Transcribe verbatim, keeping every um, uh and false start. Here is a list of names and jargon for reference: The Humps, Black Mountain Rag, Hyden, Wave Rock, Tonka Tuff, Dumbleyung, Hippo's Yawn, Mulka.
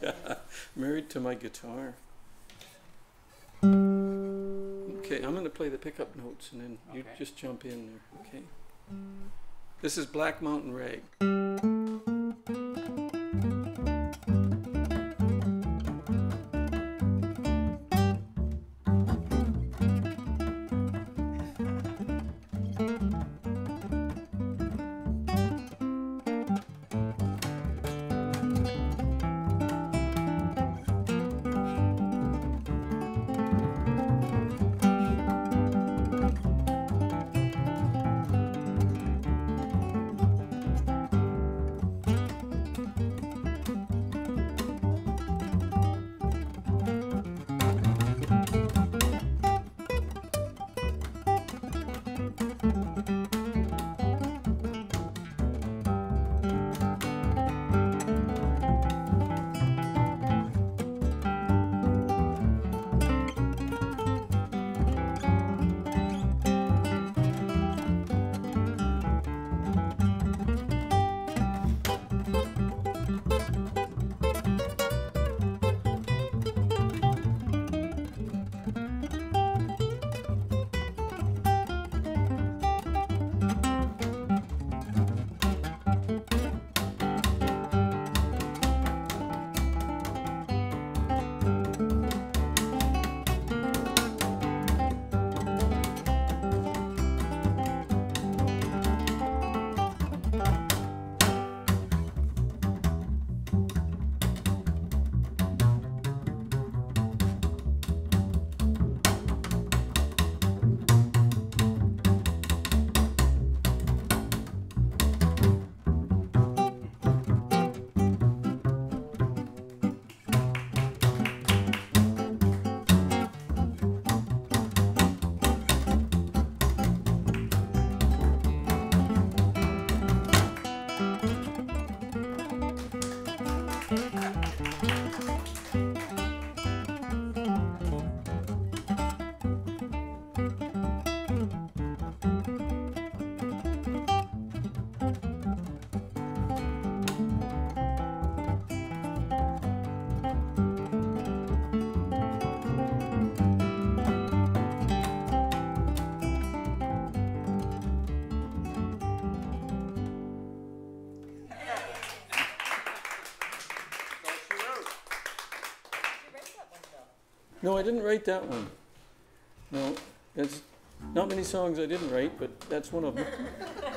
Yeah, married to my guitar. Okay, I'm going to play the pickup notes and then you okay. just jump in there, okay? This is Black Mountain Rag. No, I didn't write that one. No, there's not many songs I didn't write, but that's one of them.